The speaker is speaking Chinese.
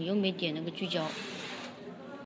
我又没点那个聚焦。